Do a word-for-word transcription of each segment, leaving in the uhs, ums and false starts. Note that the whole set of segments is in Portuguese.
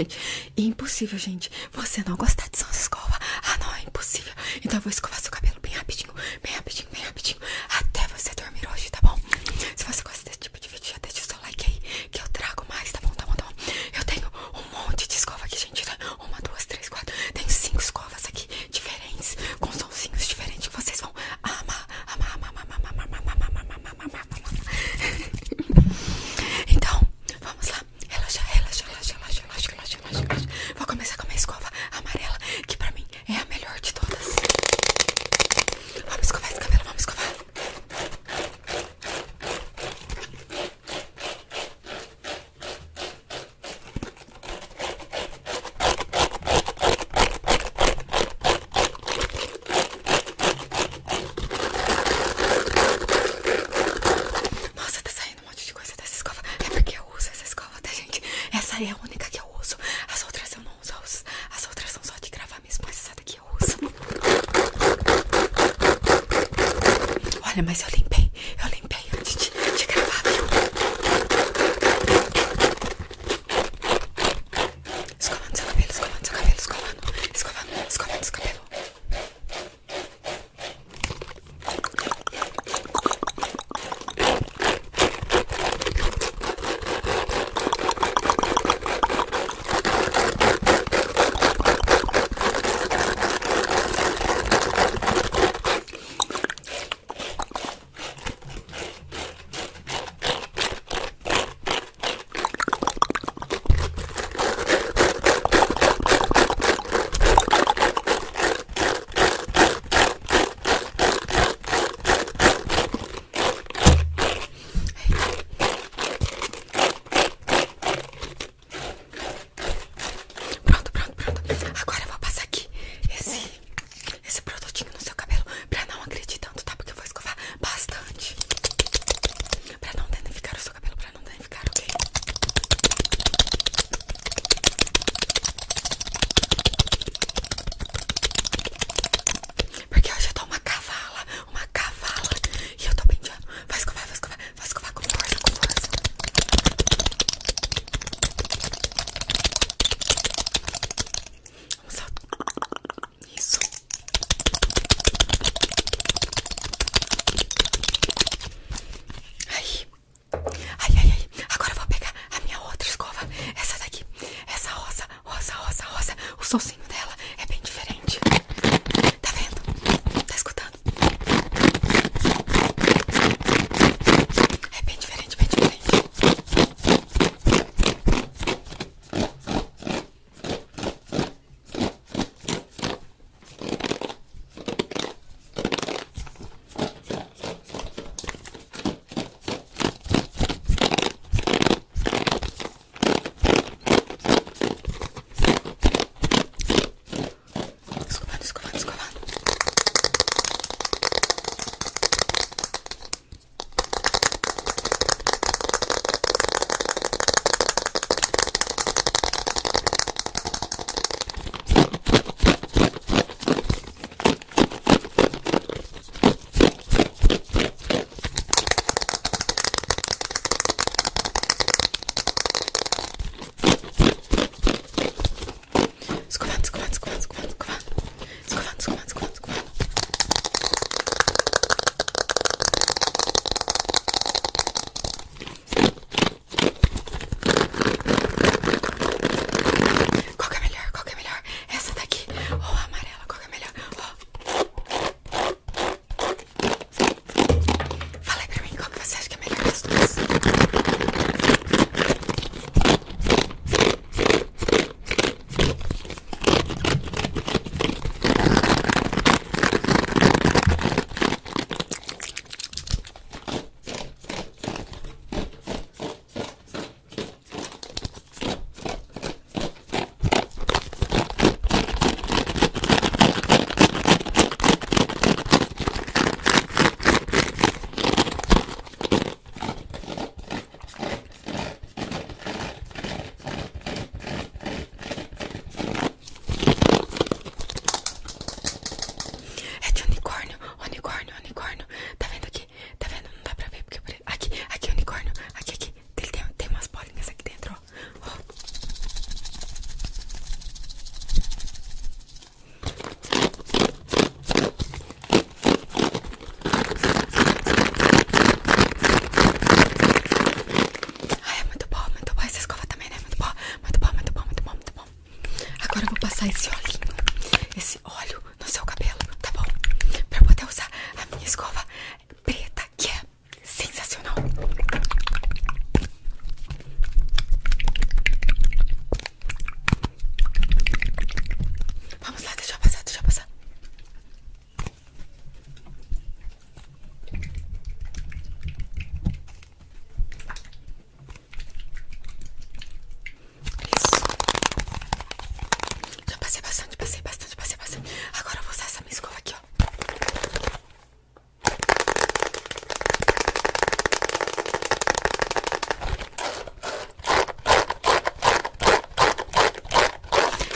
gente. E impossível, gente, você não gostar de escova. Ah, não, é impossível. Então eu vou escovar seu cabelo bem rapidinho, bem rapidinho, bem rapidinho, até você dormir hoje, tá bom? Se você gosta desse tipo de vídeo, já deixa o seu like aí, que eu trago mais, tá bom, tá bom, tá bom? Eu tenho um monte de escova aqui, gente, tá? Uma, duas, três, quatro. Tenho cinco escovas aqui, diferentes, com sonzinhos diferentes, que vocês vão amar, amar, amar, amar, amar, amar, amar, amar, amar, amar, amar, amar, amar. Então, vamos lá. Relaxa, relaxa, relaxa, relaxa, relaxa, relaxa, relaxa, relaxa. Vou começar com a minha escova amarela, que pra mim é a melhor de todas. Vamos escovar esse cabelo, vamos escovar. Olha, mas eu limpei, eu limpei antes de, de gravar, viu? Escovando seu cabelo, escovando seu cabelo, escovando, escovando, escovando seu cabelo. O sonzinho dela é bem diferente. Tá vendo? Tá escutando? É bem diferente, bem diferente.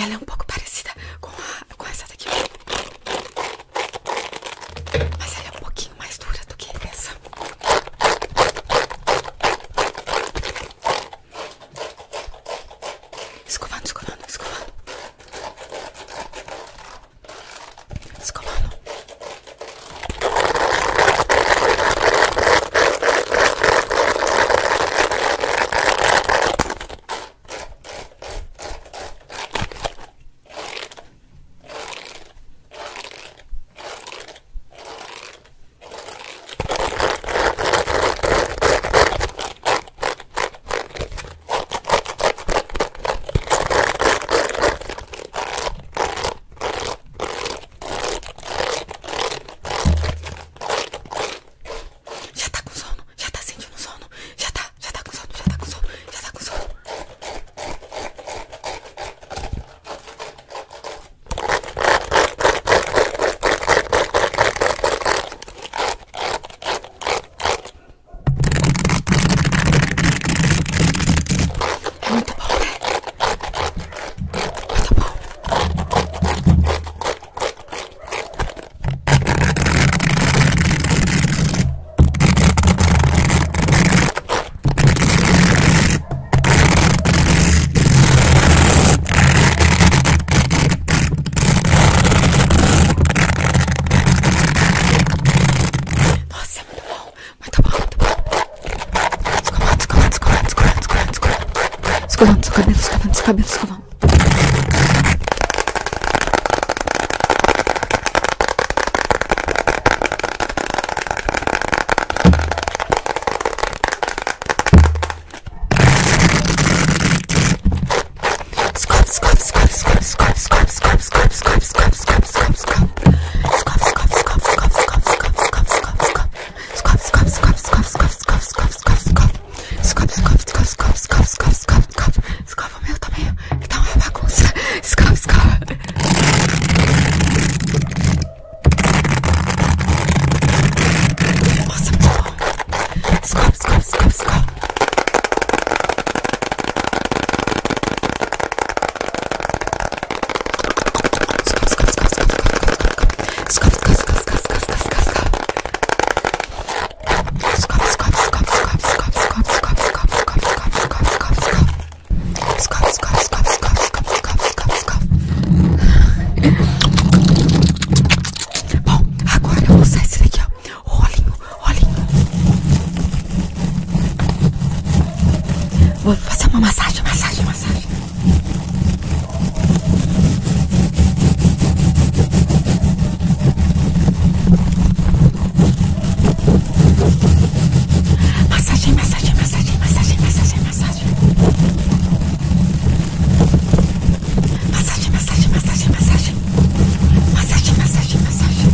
Ela é um pouco parecida com, a, com essa daqui. Mas ela é um pouquinho mais dura do que essa. Escovando, escovando, escovando. Escovando. Escovando os cabelos, escovando os cabelos, escovando. Escova, escova, escova, escova, escova, escova, escova, escova, escova, escova, escova, escova, escova. Vou fazer uma massagem, massagem, massagem. Massagem, massagem, massagem, massagem, massagem, massagem. Massagem, massagem, massagem, massagem. Massagem, massagem, massagem. Massagem, massagem, massagem.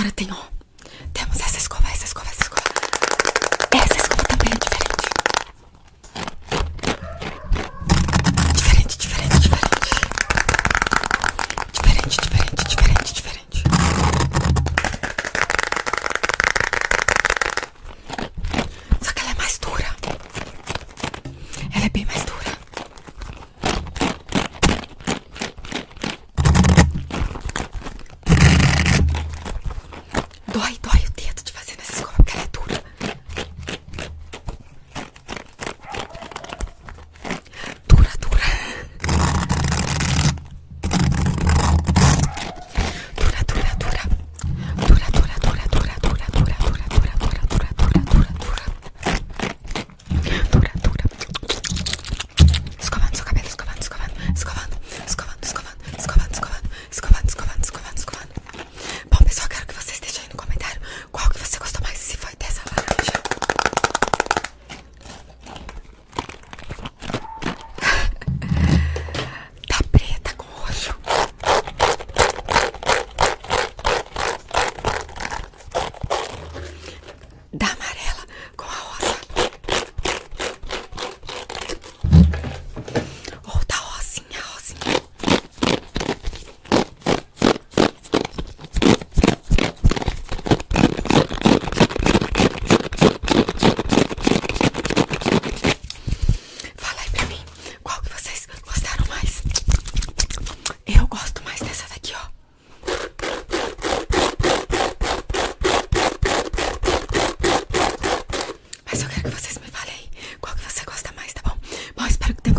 agora tem, ó, temos essa escova, essa escova, essa escova. Essa escova também é diferente. Diferente, diferente, diferente. Diferente, diferente, diferente, diferente. Só que ela é mais dura. Ela é bem mais dura.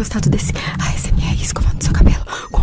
Gostado desse A S M R escovando seu cabelo.